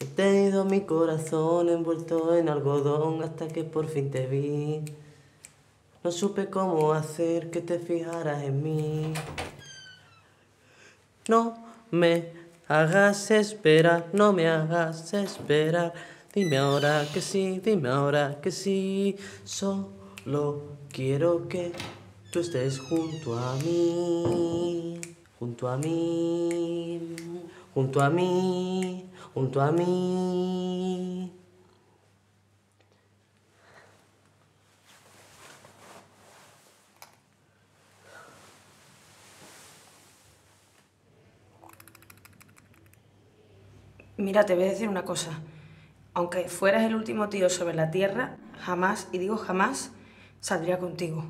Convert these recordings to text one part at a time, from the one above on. He tenido mi corazón envuelto en algodón hasta que por fin te vi. No supe cómo hacer que te fijaras en mí. No me hagas esperar, no me hagas esperar. Dime ahora que sí, dime ahora que sí. Solo quiero que tú estés junto a mí, junto a mí. Junto a mí, junto a mí. Mira, te voy a decir una cosa. Aunque fueras el último tío sobre la tierra, jamás, y digo jamás, saldría contigo.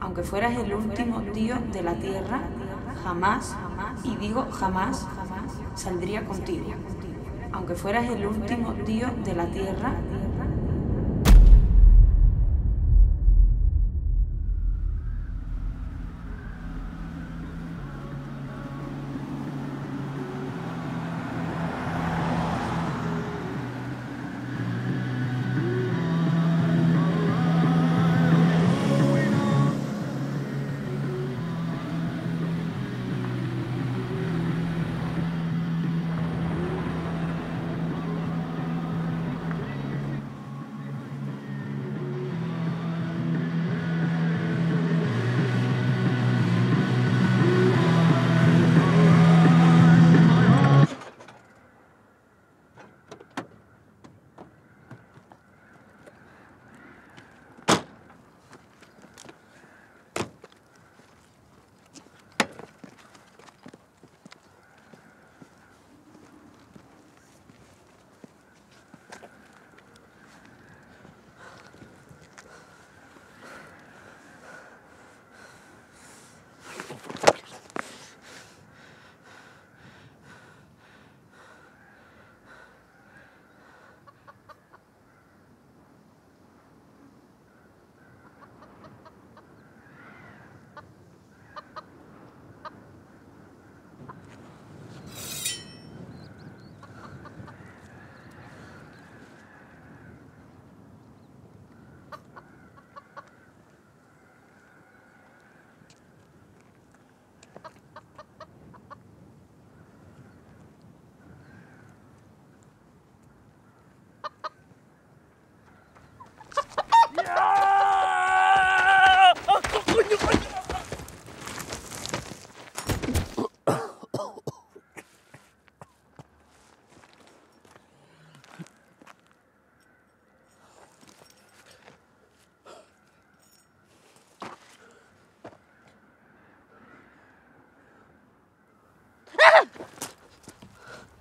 Aunque fueras el último tío de la tierra, jamás, y digo jamás, saldría contigo. Aunque fueras el último tío de la tierra.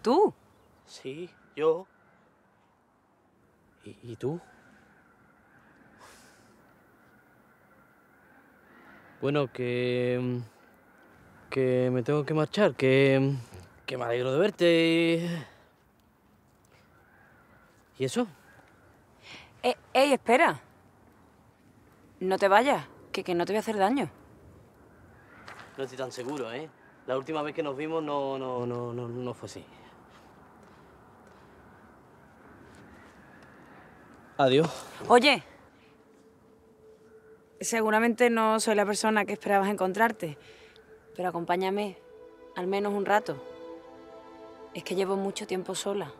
¿Tú? Sí, yo. ¿Y tú? Bueno, que me tengo que marchar, que me alegro de verte y eso. ¡Ey, espera! No te vayas, que no te voy a hacer daño. No estoy tan seguro, ¿eh? La última vez que nos vimos no fue así. Adiós. Oye, seguramente no soy la persona que esperabas encontrarte, pero acompáñame, al menos un rato. Es que llevo mucho tiempo sola.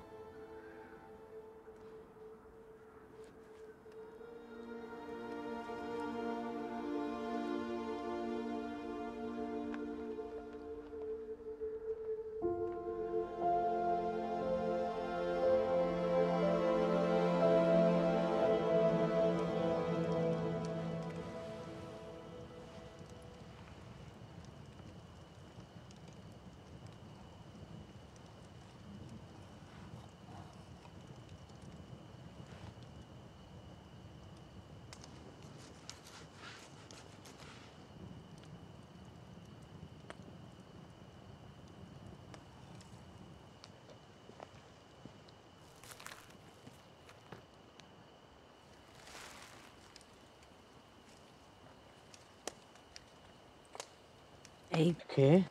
Ey, ¿qué?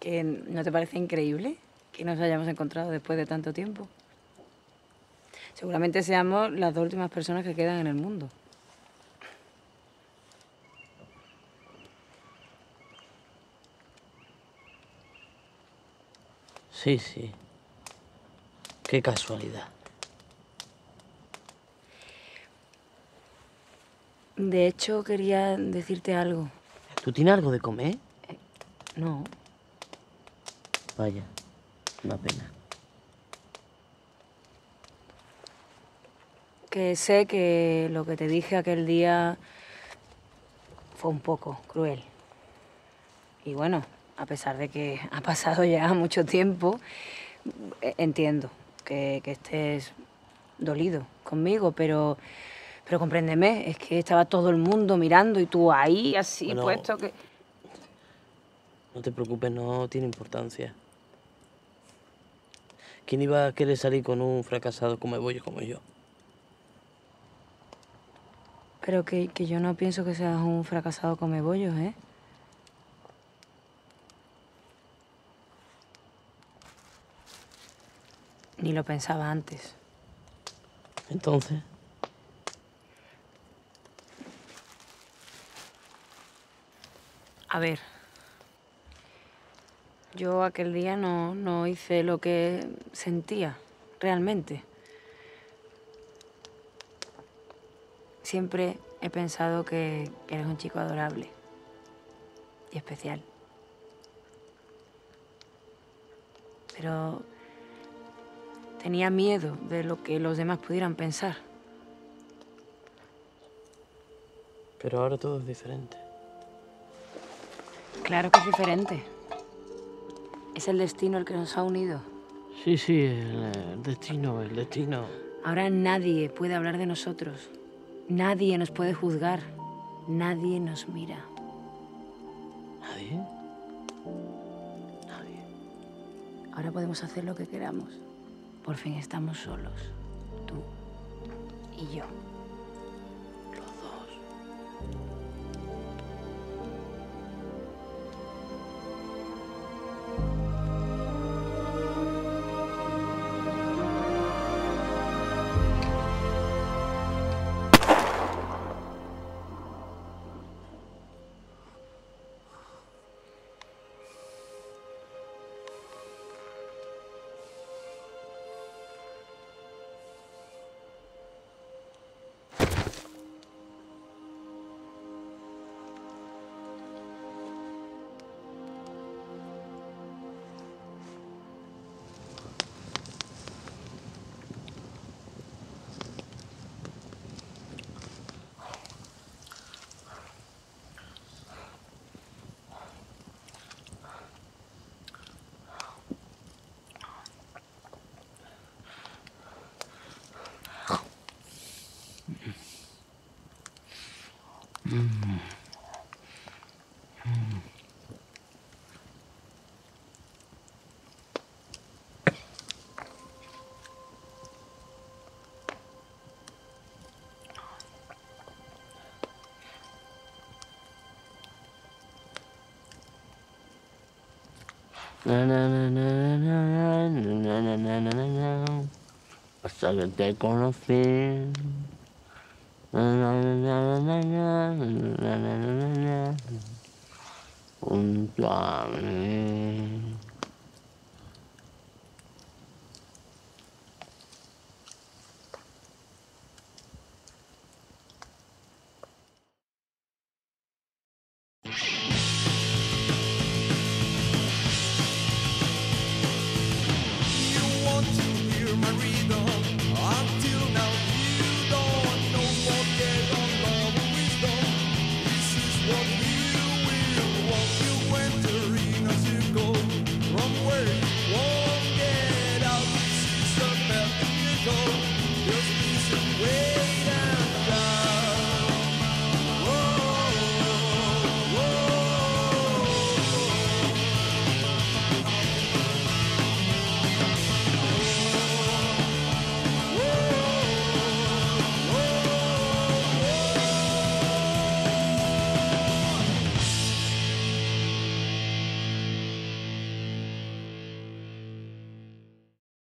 ¿Que no te parece increíble que nos hayamos encontrado después de tanto tiempo? Seguramente seamos las dos últimas personas que quedan en el mundo. Sí, sí. Qué casualidad. De hecho, quería decirte algo. ¿Tú tienes algo de comer? No. Vaya, una pena. Que sé que lo que te dije aquel día fue un poco cruel. Y bueno, a pesar de que ha pasado ya mucho tiempo, entiendo que estés dolido conmigo, pero compréndeme, es que estaba todo el mundo mirando y tú ahí así, bueno, puesto que... No te preocupes, no tiene importancia. ¿Quién iba a querer salir con un fracasado comebollo como yo? Pero que yo no pienso que seas un fracasado comebollo, ¿eh? Ni lo pensaba antes. Entonces... A ver... Yo aquel día no hice lo que sentía, realmente. Siempre he pensado que eres un chico adorable y especial. Pero tenía miedo de lo que los demás pudieran pensar. Pero ahora todo es diferente. Claro que es diferente. Es el destino el que nos ha unido. Sí, el destino. Ahora nadie puede hablar de nosotros. Nadie nos puede juzgar. Nadie nos mira. ¿Nadie? Nadie. Ahora podemos hacer lo que queramos. Por fin estamos solos. Tú y yo. Hasta que te conocí. Junto a